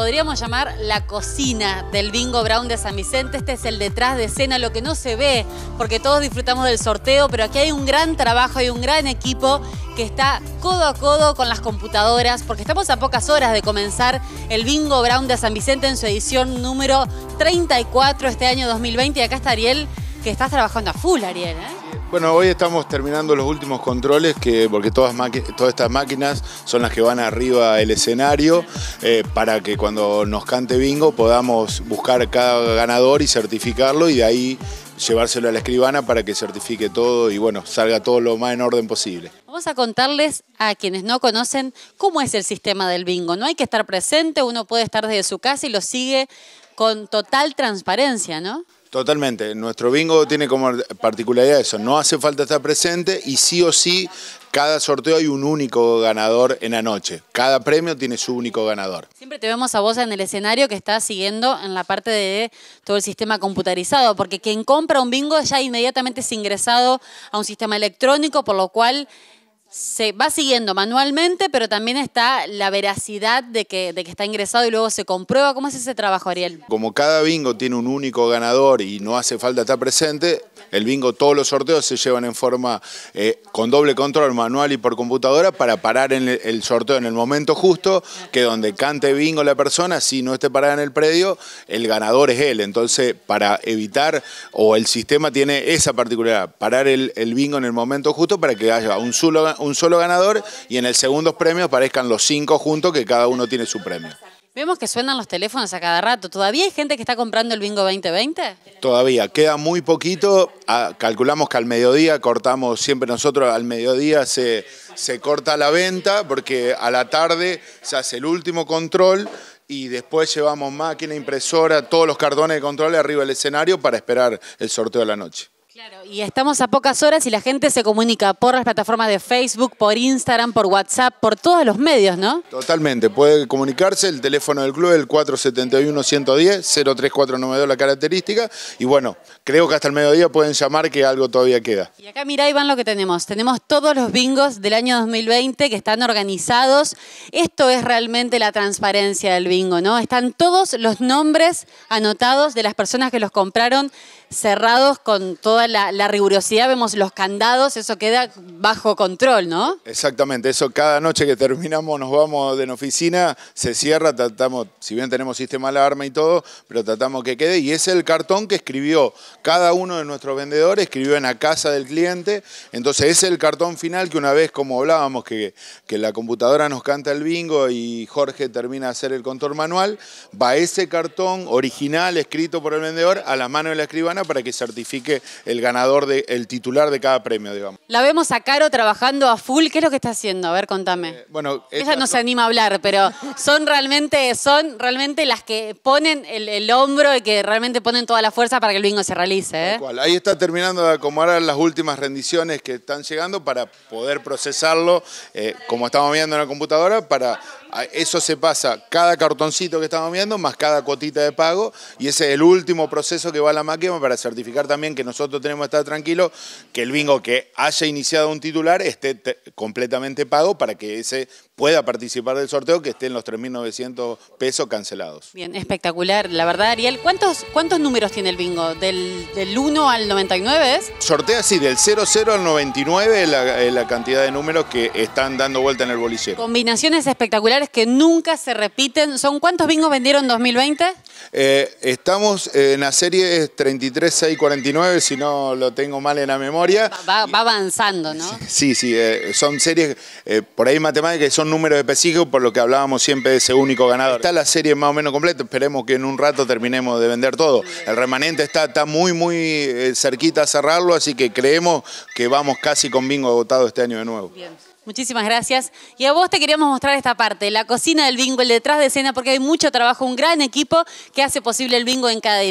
podríamos llamar la cocina del Bingo Brown de San Vicente. Este es el detrás de escena, lo que no se ve, porque todos disfrutamos del sorteo, pero aquí hay un gran trabajo, hay un gran equipo que está codo a codo con las computadoras, porque estamos a pocas horas de comenzar el Bingo Brown de San Vicente en su edición número 34 este año 2020. Y acá está Ariel, que estás trabajando a full, Ariel, ¿eh? Bueno, hoy estamos terminando los últimos controles, porque todas estas máquinas son las que van arriba del escenario, para que cuando nos cante bingo podamos buscar cada ganador y certificarlo, y de ahí llevárselo a la escribana para que certifique todo y, bueno, salga todo lo más en orden posible. Vamos a contarles a quienes no conocen cómo es el sistema del bingo. No hay que estar presente, uno puede estar desde su casa y lo sigue con total transparencia, ¿no? Totalmente. Nuestro bingo tiene como particularidad eso, no hace falta estar presente, y sí o sí cada sorteo hay un único ganador en la noche. Cada premio tiene su único ganador. Siempre te vemos a vos en el escenario, que estás siguiendo en la parte de todo el sistema computarizado, porque quien compra un bingo ya inmediatamente es ingresado a un sistema electrónico, por lo cual se va siguiendo manualmente, pero también está la veracidad de que está ingresado y luego se comprueba. ¿Cómo es ese trabajo, Ariel? Como cada bingo tiene un único ganador y no hace falta estar presente, el bingo, todos los sorteos se llevan en forma con doble control, manual y por computadora, para parar en el sorteo en el momento justo, que donde cante bingo la persona, si no esté parada en el predio, el ganador es él. Entonces, para evitar, o el sistema tiene esa particularidad, parar el bingo en el momento justo para que haya un solo ganador, y en el segundo premio aparezcan los 5 juntos, que cada uno tiene su premio. Vemos que suenan los teléfonos a cada rato. ¿Todavía hay gente que está comprando el Bingo 2020? Todavía, queda muy poquito. Calculamos que al mediodía cortamos, siempre nosotros al mediodía se corta la venta, porque a la tarde se hace el último control y después llevamos máquina, impresora, todos los cartones de control arriba del escenario para esperar el sorteo de la noche. Claro, y estamos a pocas horas y la gente se comunica por las plataformas de Facebook, por Instagram, por WhatsApp, por todos los medios, ¿no? Totalmente, puede comunicarse. El teléfono del club es el 471-110-03492, la característica. Y bueno, creo que hasta el mediodía pueden llamar, que algo todavía queda. Y acá mirá, Iván, lo que tenemos. Tenemos todos los bingos del año 2020 que están organizados. Esto es realmente la transparencia del bingo, ¿no? Están todos los nombres anotados de las personas que los compraron, cerrados con toda la rigurosidad. Vemos los candados, eso queda bajo control, ¿no? Exactamente, eso cada noche que terminamos, nos vamos de la oficina, se cierra, tratamos, si bien tenemos sistema de alarma y todo, pero tratamos que quede, y es el cartón que escribió cada uno de nuestros vendedores, escribió en la casa del cliente. Entonces es el cartón final que, una vez, como hablábamos, que la computadora nos canta el bingo y Jorge termina de hacer el control manual, va ese cartón original escrito por el vendedor a la mano de la escribana, para que certifique el ganador, el titular de cada premio, digamos. La vemos a Caro trabajando a full. ¿Qué es lo que está haciendo? A ver, contame. Bueno, ella no se anima a hablar, pero son realmente las que ponen el hombro y que realmente ponen toda la fuerza para que el bingo se realice, ¿eh? Ahí está terminando de acomodar las últimas rendiciones que están llegando para poder procesarlo, como estamos viendo en la computadora, para... Eso se pasa cada cartoncito que estamos viendo, más cada cuotita de pago, y ese es el último proceso que va a la máquina para certificar también que nosotros tenemos que estar tranquilos, que el bingo que haya iniciado un titular esté completamente pago, para que ese pueda participar del sorteo, que esté en los 3.900 pesos cancelados. Bien, espectacular. La verdad, Ariel, ¿cuántos números tiene el bingo? ¿Del 1 al 99 es? Sortea, sí, del 00 al 99 la cantidad de números que están dando vuelta en el bolillero. Combinaciones espectaculares que nunca se repiten. ¿Son cuántos bingos vendieron en 2020? Estamos en la serie 33.649, si no lo tengo mal en la memoria. Va avanzando, ¿no? Sí, sí, son series, por ahí matemáticas, que son números específicos, por lo que hablábamos siempre de ese único ganador. Está la serie más o menos completa, esperemos que en un rato terminemos de vender todo. El remanente está muy cerquita a cerrarlo, así que creemos que vamos casi con bingo agotado este año de nuevo. Bien. Muchísimas gracias. Y a vos te queríamos mostrar esta parte, la cocina del bingo, el detrás de escena, porque hay mucho trabajo, un gran equipo que hace posible el bingo en cada día.